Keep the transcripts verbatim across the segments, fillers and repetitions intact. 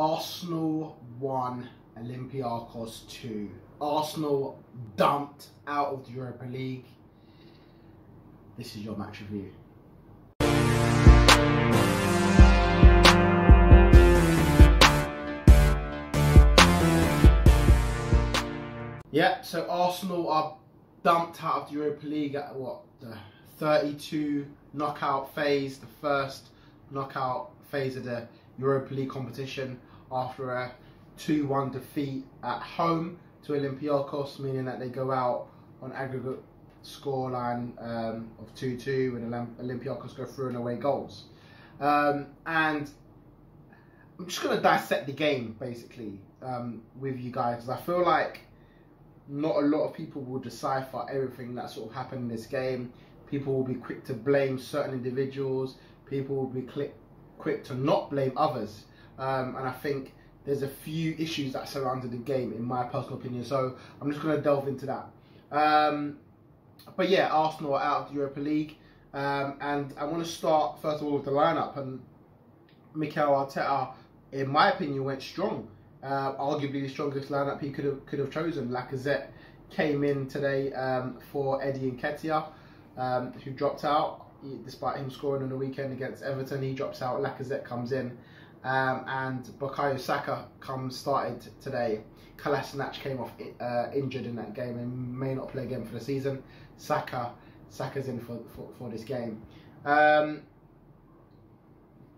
Arsenal won, Olympiakos two. Arsenal dumped out of the Europa League. This is your match review. Yeah, so Arsenal are dumped out of the Europa League at what, the thirty-two knockout phase, the first knockout phase of the Europa League competition, after a two one defeat at home to Olympiakos, meaning that they go out on aggregate scoreline um, of two two, and Olympiakos go through and away goals. Um, and I'm just going to dissect the game basically um, with you guys, because I feel like not a lot of people will decipher everything that sort of happened in this game. People will be quick to blame certain individuals. People will be quick quick to not blame others. Um, and I think there's a few issues that surrounded the game, in my personal opinion. So I'm just going to delve into that. Um, but yeah, Arsenal are out of the Europa League. Um, and I want to start, first of all, with the lineup. And Mikel Arteta, in my opinion, went strong. Uh, arguably the strongest lineup he could have could have chosen. Lacazette came in today um, for Eddie Nketiah, um, who dropped out. He, despite him scoring on the weekend against Everton, he drops out. Lacazette comes in, um, and Bukayo Saka comes started today. Kolasinac came off uh, injured in that game and may not play again for the season. Saka Saka's in for for, for this game. Um,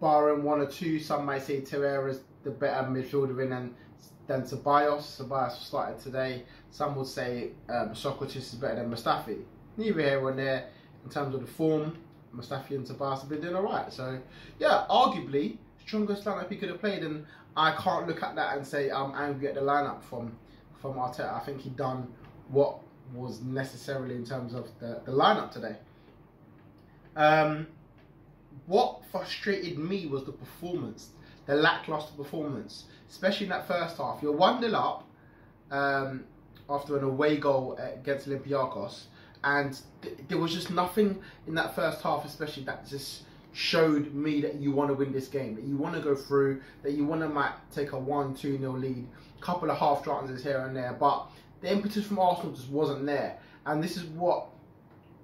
barring one or two, some might say Torreira's the better midfielder in and then Tobias. Tobias started today. Some would say um, Sokratis is better than Mustafi. Neither here or there in terms of the form. Mustafi and Tobias have been doing all right. So yeah, arguably strongest lineup he could have played, and I can't look at that and say I'm angry at the lineup from from Arteta. I think he done what was necessarily in terms of the, the lineup today. Um, what frustrated me was the performance. The lackluster performance, especially in that first half. You're one nil up um, after an away goal against Olympiakos, and th there was just nothing in that first half, especially, that just showed me that you want to win this game, that you want to go through, that you want to might take a one two nil lead, couple of half chances here and there, but the impetus from Arsenal just wasn't there. And this is what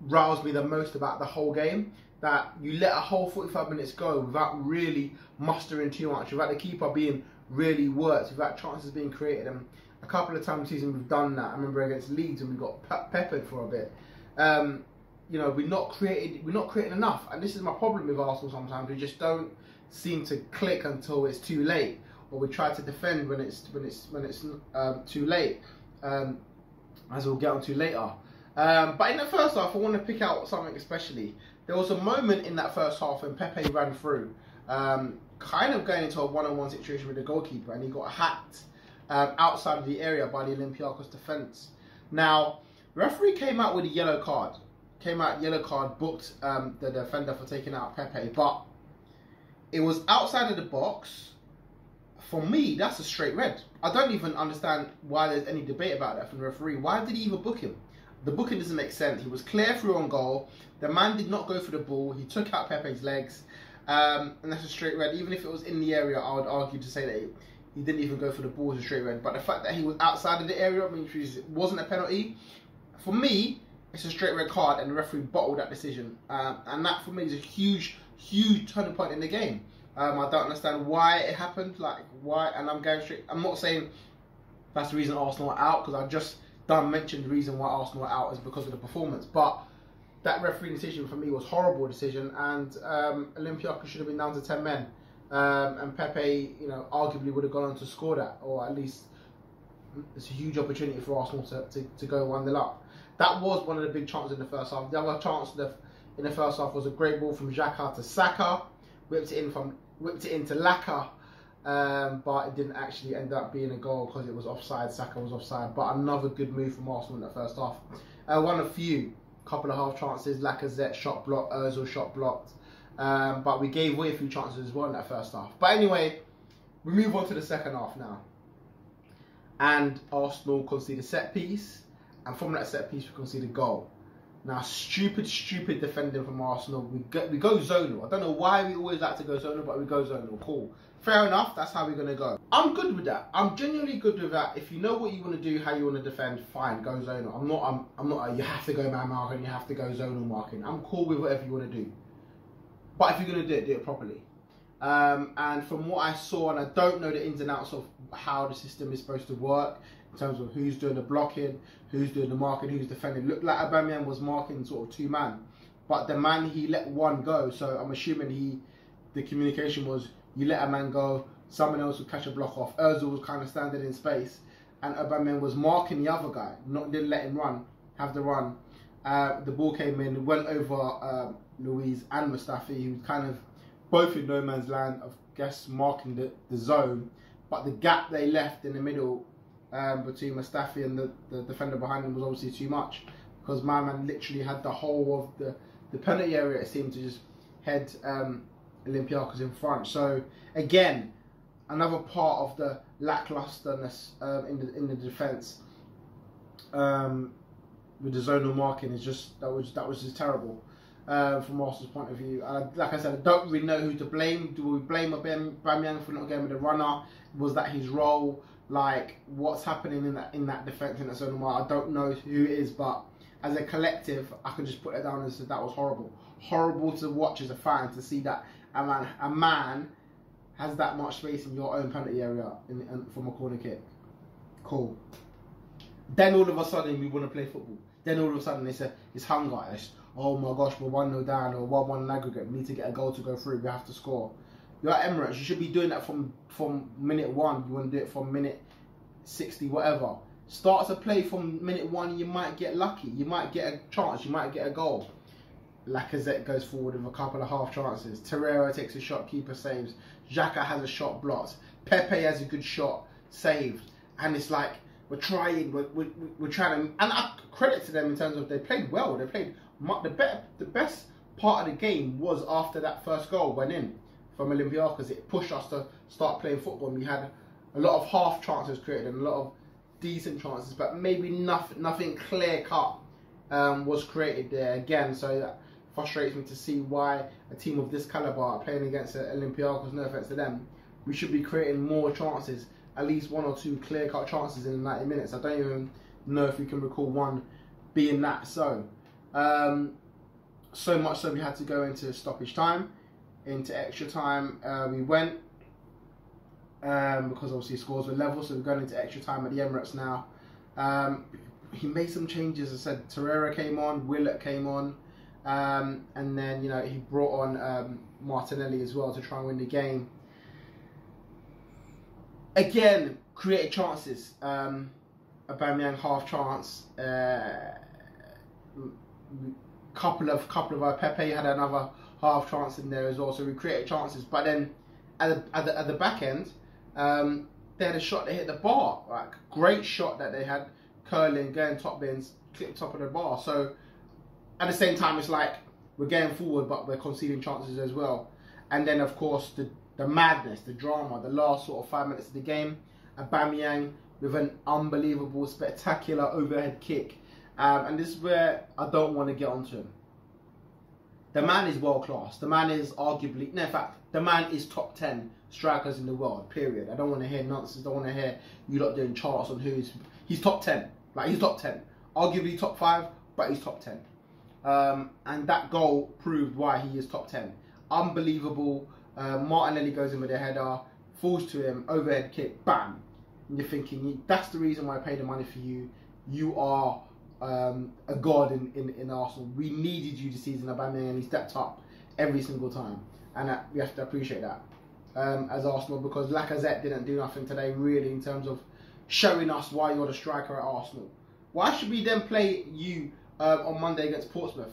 roused me the most about the whole game. That you let a whole forty-five minutes go without really mustering too much, without the keeper being really worked, without chances being created. And a couple of times this season we've done that. I remember against Leeds when we got peppered for a bit. Um, you know, we're not created, we're not creating enough. And this is my problem with Arsenal sometimes. We just don't seem to click until it's too late, or we try to defend when it's when it's when it's um, too late, um, as we'll get on to later. Um, but in the first half, I want to pick out something especially. There was a moment in that first half when Pepe ran through, um, kind of going into a one-on-one situation with the goalkeeper, and he got hacked um, outside of the area by the Olympiakos defence. Now, referee came out with a yellow card, came out yellow card, booked um, the defender for taking out Pepe, but it was outside of the box. For me, that's a straight red. I don't even understand why there's any debate about that from the referee. Why did he even book him? The booking doesn't make sense. He was clear through on goal. The man did not go for the ball. He took out Pepe's legs. Um, and that's a straight red. Even if it was in the area, I would argue to say that he, he didn't even go for the ball as a straight red. But the fact that he was outside of the area means it wasn't a penalty. For me, it's a straight red card, and the referee bottled that decision. Um, and that, for me, is a huge, huge turning point in the game. Um, I don't understand why it happened. Like, why? And I'm going straight. I'm not saying that's the reason Arsenal are out, because I just done mentioned the reason why Arsenal are out is because of the performance, but that referee decision for me was a horrible decision, and um, Olympiakos should have been down to ten men, um, and Pepe, you know, arguably would have gone on to score that, or at least it's a huge opportunity for Arsenal to, to, to go one nil up. That was one of the big chances in the first half. The other chance in the first half was a great ball from Xhaka to Saka, whipped it in from whipped it into Laka. Um, but it didn't actually end up being a goal because it was offside. Saka was offside. But another good move from Arsenal in that first half. Uh, won a few, couple of half chances. Lacazette shot blocked, Ozil shot blocked. Um, but we gave away a few chances as well in that first half. But anyway, we move on to the second half now. And Arsenal conceded a set piece. And from that set piece, we conceded a goal. Now, stupid, stupid defending from Arsenal. We go, we go zonal. I don't know why we always like to go zonal, but we go zonal. Cool. Fair enough. That's how we're going to go. I'm good with that. I'm genuinely good with that. If you know what you want to do, how you want to defend, fine, go zonal. I'm not, I'm, I'm not a, you have to go man marking, you have to go zonal marking. I'm cool with whatever you want to do. But if you're going to do it, do it properly. Um, and from what I saw, and I don't know the ins and outs of how the system is supposed to work, in terms of who's doing the blocking, who's doing the marking, who's defending. Looked like Aubameyang was marking sort of two man, but the man, he let one go. So I'm assuming he, the communication was, you let a man go, someone else would catch a block off. Ozil was kind of standing in space, and Aubameyang was marking the other guy, not didn't let him run, have the run. Uh, the ball came in, went over uh, Louise and Mustafi, who kind of both in no man's land, I guess, marking the, the zone, but the gap they left in the middle. Um, between Mustafi and the, the defender behind him was obviously too much, because my man literally had the whole of the, the penalty area. It seemed to just head um, Olympiakos in front. So again, another part of the lacklusterness um, in the in the defence um, with the zonal marking is just that was that was just terrible uh, from Arsenal's point of view. Uh, like I said, I don't really know who to blame. Do we blame Aubameyang for not going with the runner? Was that his role? Like, what's happening in that in that defence in that zone? I don't know who it is, but as a collective, I can just put it down as that was horrible, horrible to watch as a fan, to see that a man a man has that much space in your own penalty area in, in, from a corner kick. Cool. Then all of a sudden we want to play football. Then all of a sudden it's a, it's hunger. It's, oh my gosh, we're one nil down or one one in aggregate. We need to get a goal to go through. We have to score. You're at Emirates, you should be doing that from, from minute one. You want to do it from minute sixty, whatever. Start to play from minute one, you might get lucky. You might get a chance, you might get a goal. Lacazette goes forward with a couple of half chances. Torreira takes a shot, keeper saves. Xhaka has a shot blocked. Pepe has a good shot, saved. And it's like, we're trying, we're, we're, we're trying to... And I credit to them in terms of they played well. They played... The, be the best part of the game was after that first goal went in. From Olympiakos, it pushed us to start playing football, and we had a lot of half chances created and a lot of decent chances, but maybe nothing, nothing clear cut um, was created there again. So that frustrates me to see why a team of this calibre are playing against Olympiakos. No offence to them, we should be creating more chances, at least one or two clear cut chances in ninety minutes. I don't even know if we can recall one being that. So, um, so much so we had to go into stoppage time. Into extra time uh, we went um, because obviously scores were level, so we're going into extra time at the Emirates now. Um, he made some changes. I said Torreira came on, Willett came on, um, and then you know he brought on um, Martinelli as well to try and win the game. Again, created chances. Um, Aubameyang half chance. Uh, couple of couple of our Pepe had another half chance in there as well, so we created chances, but then at the, at the, at the back end, um, they had a shot that hit the bar, like great shot that they had, curling, going top bins, clipped top of the bar. So at the same time, it's like we're going forward, but we're conceding chances as well. And then of course the, the madness, the drama, the last sort of five minutes of the game, Aubameyang with an unbelievable, spectacular overhead kick, um, and this is where I don't want to get onto him. The man is world class. The man is arguably, no, in fact, the man is top ten strikers in the world, period. I don't want to hear nonsense. I don't want to hear you lot doing charts on who's, he's top ten. Like, he's top ten. Arguably top five, but he's top ten. Um, and that goal proved why he is top ten. Unbelievable. Uh, Martinelli goes in with a header, falls to him, overhead kick, bam. And you're thinking, that's the reason why I paid the money for you. You are... Um, a god in, in, in Arsenal. We needed you this season, Aubameyang, and he stepped up every single time, and that, we have to appreciate that um, as Arsenal, because Lacazette didn't do nothing today really in terms of showing us why you're the striker at Arsenal. Why should we then play you uh, on Monday against Portsmouth?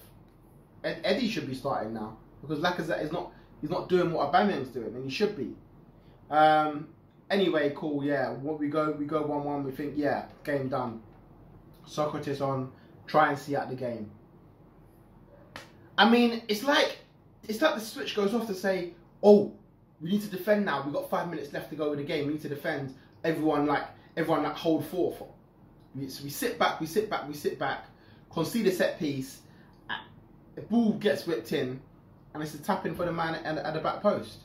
Ed Eddie should be starting now, because Lacazette is not he's not doing what Aubameyang's doing, and he should be. Um, anyway, cool, yeah. What we go we go one one. We think, yeah, game done. Sokratis on, try and see out the game. I mean, it's like it's like the switch goes off to say, oh, we need to defend now. We've got five minutes left to go in the game. We need to defend. Everyone like everyone like hold forth. We, so we sit back, we sit back, we sit back, concede a set piece, the ball gets whipped in, and it's a tap-in for the man at, at the back post.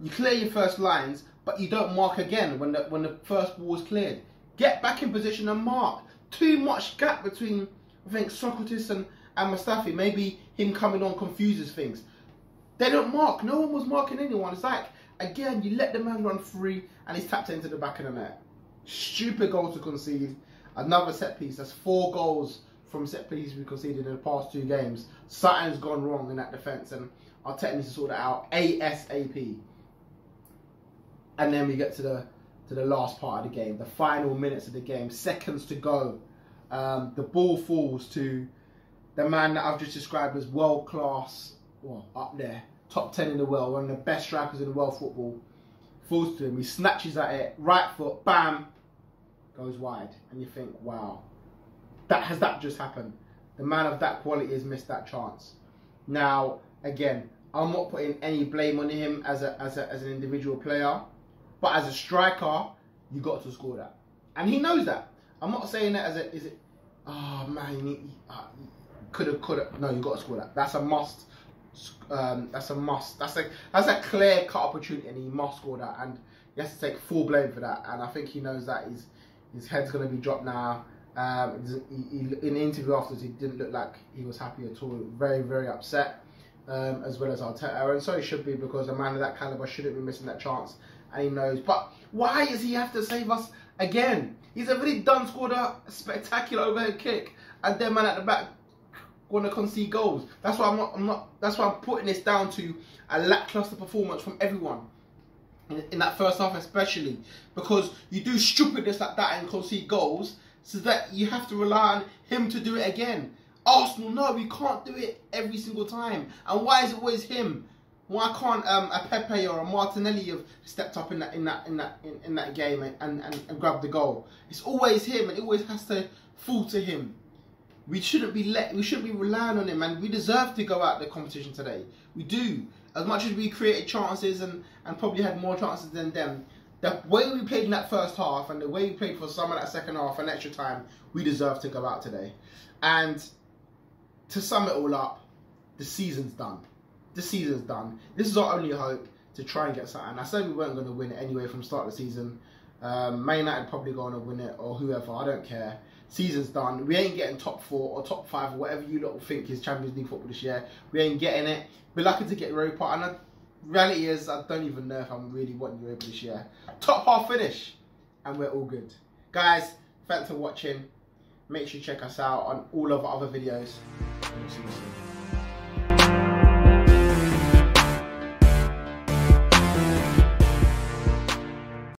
You clear your first lines, but you don't mark again when the, when the first ball is cleared. Get back in position and mark. Too much gap between, I think, Sokratis and, and Mustafi. Maybe him coming on confuses things. They don't mark. No one was marking anyone. It's like, again, you let the man run free, and he's tapped into the back of the net. Stupid goal to concede. Another set piece. That's four goals from set pieces we conceded in the past two games. Something's gone wrong in that defence, and Arteta needs to sort it out ASAP. And then we get to the to the last part of the game, the final minutes of the game, seconds to go. Um, the ball falls to the man that I've just described as world class, well, up there, top ten in the world, one of the best strikers in the world football. Falls to him, he snatches at it, right foot, bam, goes wide. And you think, wow, that has that just happened? The man of that quality has missed that chance. Now, again, I'm not putting any blame on him as a as a as an individual player. But as a striker, you got to score that, and he knows that. I'm not saying that as a is it. Oh man, could have, could have. No, you got to score that. That's a must. Um, that's a must. That's a that's a clear cut opportunity, and he must score that. And he has to take full blame for that. And I think he knows that. His his head's gonna be dropped now. Um, he, he, in the interview afterwards, he didn't look like he was happy at all. Very very upset, um, as well as Arteta, and so he should be, because a man of that caliber shouldn't be missing that chance. And he knows, but why does he have to save us again? He's already done scored a spectacular overhead kick, and then man at the back want to concede goals. That's why I'm not. I'm not. That's why I'm putting this down to a lackluster performance from everyone in, in that first half, especially because you do stupidness like that and concede goals, so that you have to rely on him to do it again. Arsenal, no, we can't do it every single time. And why is it always him? Why can't um, a Pepe or a Martinelli have stepped up in that in that in that in, in that game and, and, and grabbed the goal? It's always him, and it always has to fall to him. We shouldn't be let we shouldn't be relying on him, and we deserve to go out of the competition today. We do. As much as we created chances and, and probably had more chances than them, the way we played in that first half and the way we played for some of that second half and extra time, we deserve to go out today. And to sum it all up, the season's done. The season's done. This is our only hope to try and get something. I said we weren't going to win it anyway from the start of the season. Um, Man United probably going to win it, or whoever. I don't care. Season's done. We ain't getting top four or top five or whatever you lot think is Champions League football this year. We ain't getting it. We're lucky to get Europa. And the reality is, I don't even know if I'm really wanting Europa this year. Top half finish. And we're all good. Guys, thanks for watching. Make sure you check us out on all of our other videos.